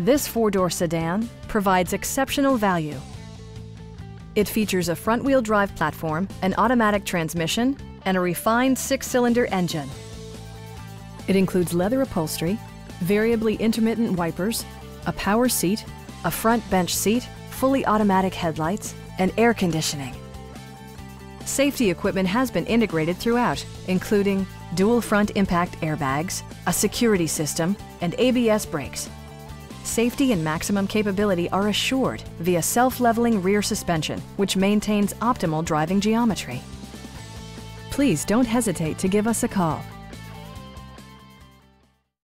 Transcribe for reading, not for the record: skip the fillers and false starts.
This four-door sedan provides exceptional value. It features a front-wheel drive platform, an automatic transmission, and a refined six-cylinder engine. It includes leather upholstery, variably intermittent wipers, a power seat, a front bench seat, fully automatic headlights, and air conditioning. Safety equipment has been integrated throughout, including dual front impact airbags, a security system, and ABS brakes. Safety and maximum capability are assured via self-leveling rear suspension, which maintains optimal driving geometry. Please don't hesitate to give us a call.